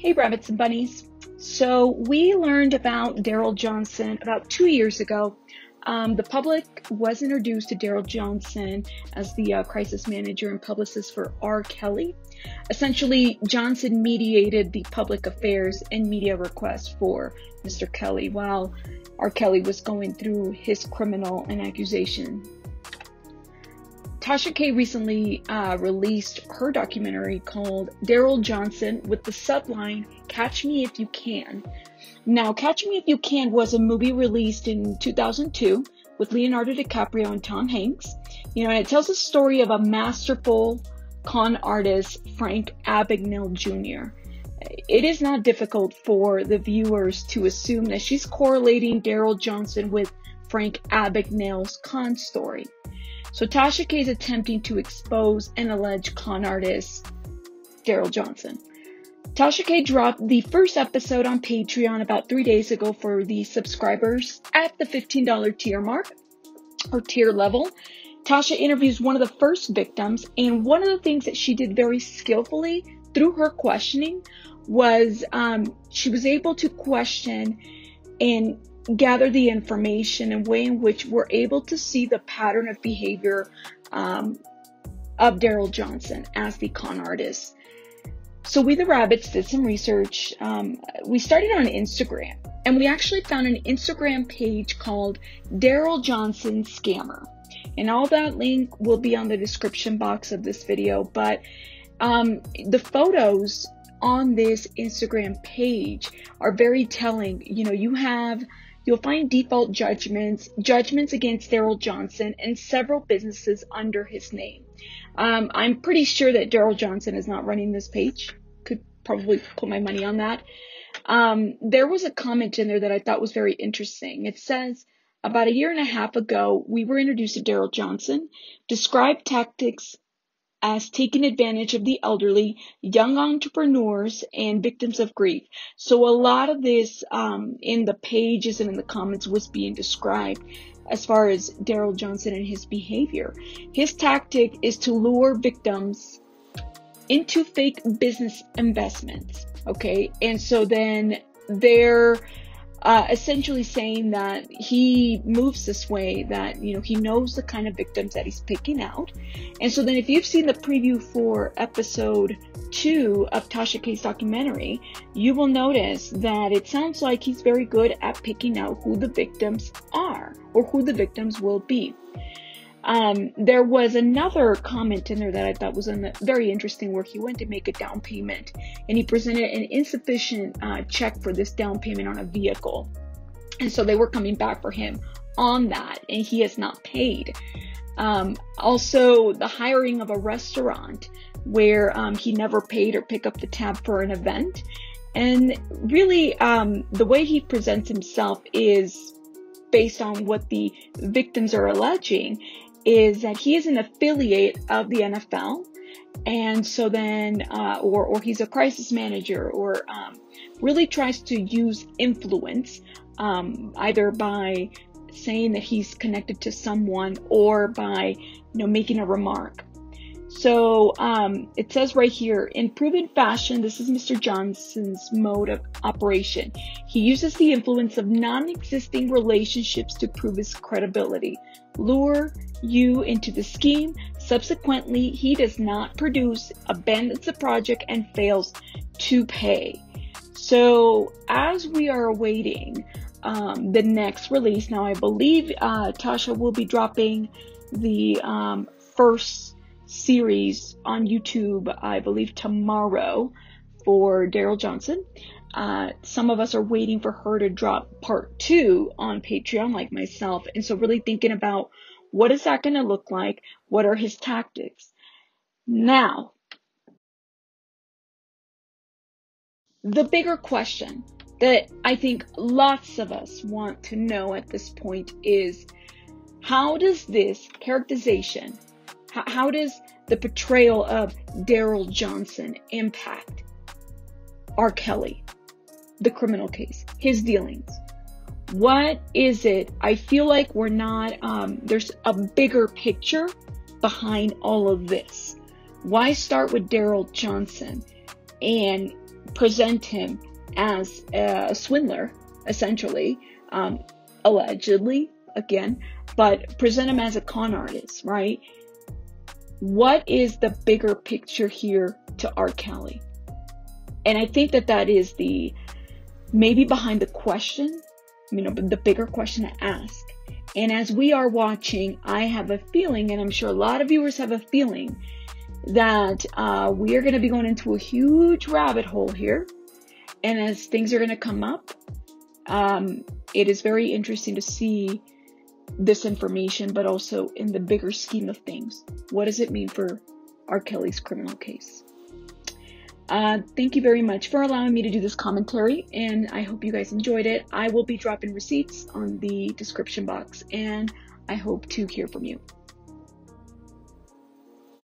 Hey, rabbits and bunnies. So we learned about Darrell Johnson about 2 years ago. The public was introduced to Darrell Johnson as the crisis manager and publicist for R. Kelly. Essentially, Johnson mediated the public affairs and media requests for Mr. Kelly while R. Kelly was going through his criminal and accusation. Tasha K recently released her documentary called Darrell Johnson with the subline, Catch Me If You Can. Now, Catch Me If You Can was a movie released in 2002 with Leonardo DiCaprio and Tom Hanks. You know, and it tells the story of a masterful con artist, Frank Abagnale Jr. It is not difficult for the viewers to assume that she's correlating Darrell Johnson with Frank Abagnale's con story. So Tasha K is attempting to expose an alleged con artist, Darrell Johnson. Tasha K dropped the first episode on Patreon about 3 days ago for the subscribers at the $15 tier mark or tier level. Tasha interviews one of the first victims, and one of the things that she did very skillfully through her questioning was she was able to question and gather the information in a way in which we're able to see the pattern of behavior of Darrell Johnson as the con artist. So we, the Rabbits, did some research. We started on Instagram, and we actually found an Instagram page called Darrell Johnson Scammer. And all that link will be on the description box of this video. But the photos on this Instagram page are very telling. You know, you'll find default judgments against Darrell Johnson and several businesses under his name. I'm pretty sure that Darrell Johnson is not running this page. Could probably put my money on that. There was a comment in there that I thought was very interesting. It says, about a year and a half ago, we were introduced to Darrell Johnson, described tactics as taking advantage of the elderly, young entrepreneurs, and victims of grief. So a lot of this in the pages and in the comments was being described as far as Darrell Johnson and his behavior. His tactic is to lure victims into fake business investments, okay? And so then they're essentially saying that he moves this way, that, you know, he knows the kind of victims that he's picking out. And so then if you've seen the preview for episode 2 of Tasha K's documentary, you will notice that it sounds like he's very good at picking out who the victims are or who the victims will be. There was another comment in there that I thought was very interesting, where he went to make a down payment and he presented an insufficient check for this down payment on a vehicle. And so they were coming back for him on that, and he has not paid. Also, the hiring of a restaurant where he never paid or picked up the tab for an event. And really, the way he presents himself is based on what the victims are alleging, is that he is an affiliate of the NFL, and so then or he's a crisis manager, or really tries to use influence, either by saying that he's connected to someone or by, you know, making a remark. So it says right here, in proven fashion, this is Mr. Johnson's mode of operation. He uses the influence of non-existing relationships to prove his credibility, lure you into the scheme. Subsequently, he does not produce, abandons the project, and fails to pay. So as we are awaiting the next release, now I believe Tasha will be dropping the first series on YouTube, I believe, tomorrow for Darrell Johnson. Some of us are waiting for her to drop part 2 on Patreon, like myself. And so really thinking about, what is that going to look like? What are his tactics? Now, the bigger question that I think lots of us want to know at this point is, how does this characterization, how does the portrayal of Darrell Johnson impact R. Kelly, the criminal case, his dealings? What is it? I feel like we're not, there's a bigger picture behind all of this. Why start with Darrell Johnson? and present him as a swindler, essentially, allegedly, again, but present him as a con artist, right? What is the bigger picture here to R. Kelly? And I think that that is the, maybe behind the question, you know, the bigger question to ask. And as we are watching, I have a feeling, and I'm sure a lot of viewers have a feeling, that we are going to be going into a huge rabbit hole here. And as things are going to come up, it is very interesting to see this information, but also in the bigger scheme of things. What does it mean for R. Kelly's criminal case? Thank you very much for allowing me to do this commentary, and I hope you guys enjoyed it. I will be dropping receipts on the description box, and I hope to hear from you.